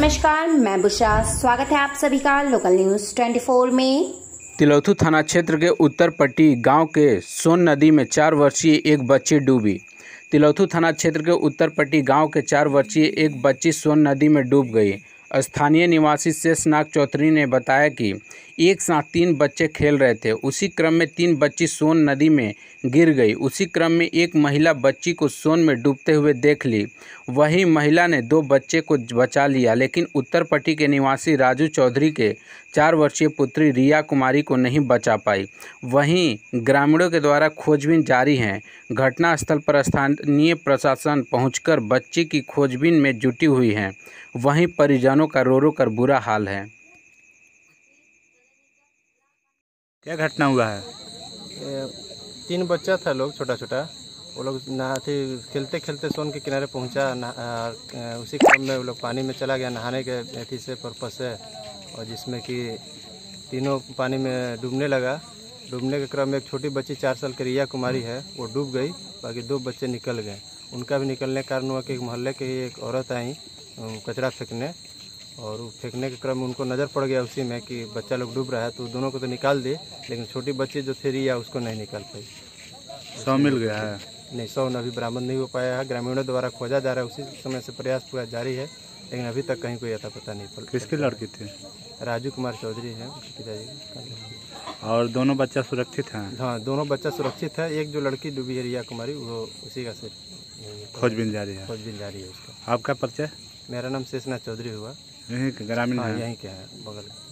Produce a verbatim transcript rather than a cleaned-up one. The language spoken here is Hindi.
नमस्कार, मैं बुशा। स्वागत है आप सभी का लोकल न्यूज़ चौबीस में। तिलौथू थाना क्षेत्र के उत्तर पट्टी गांव के सोन नदी में चार वर्षीय एक बच्ची डूबी। तिलौथू थाना क्षेत्र के उत्तर पट्टी गांव के चार वर्षीय एक बच्ची सोन नदी में डूब गई। स्थानीय निवासी शेषनाग चौधरी ने बताया कि एक साथ तीन बच्चे खेल रहे थे, उसी क्रम में तीन बच्ची सोन नदी में गिर गई। उसी क्रम में एक महिला बच्ची को सोन में डूबते हुए देख ली, वही महिला ने दो बच्चे को बचा लिया, लेकिन उत्तर पट्टी के निवासी राजू चौधरी के चार वर्षीय पुत्री रिया कुमारी को नहीं बचा पाई। वहीं ग्रामीणों के द्वारा खोजबीन जारी है। घटनास्थल पर स्थानीय प्रशासन पहुँचकर बच्ची की खोजबीन में जुटी हुई है। वहीं परिजन का रो रो कर बुरा हाल है। क्या घटना हुआ है? तीन बच्चा था लोग, छोटा छोटा, वो लोग नहाते खेलते खेलते सोन के किनारे पहुंचा। नहा, उसी क्रम में वो लोग पानी में चला गया नहाने के अथी से पर्पस से, और जिसमें कि तीनों पानी में डूबने लगा। डूबने के क्रम में एक छोटी बच्ची चार साल की रिया कुमारी है, वो डूब गई। बाकी दो बच्चे निकल गए। उनका भी निकलने के कारण हुआ कि मोहल्ले की एक औरत आई कचरा फेंकने, और फेंकने के क्रम में उनको नज़र पड़ गया उसी में कि बच्चा लोग डूब रहा है, तो दोनों को तो निकाल दिए, लेकिन छोटी बच्ची जो थी या उसको नहीं निकाल पाई। सौ मिल गया है? नहीं, सौ अभी बरामद नहीं हो पाया है। ग्रामीणों द्वारा खोजा जा रहा है, उसी समय से प्रयास पूरा जारी है, लेकिन अभी तक कहीं कोई अता पता नहीं पड़ा। किसकी लड़की थी? राजू कुमार चौधरी है पिताजी। और दोनों बच्चा सुरक्षित है? हाँ, दोनों बच्चा सुरक्षित है। एक जो लड़की डूबी है रिया कुमारी, वो उसी का सिर्फ खोजबीन जारी है। खोजबीन जारी है उसका। आपका परिचय? मेरा नाम शेषनाग चौधरी हुआ। यहीं के ग्रामीण? हाँ, यहीं के हैं, बगल।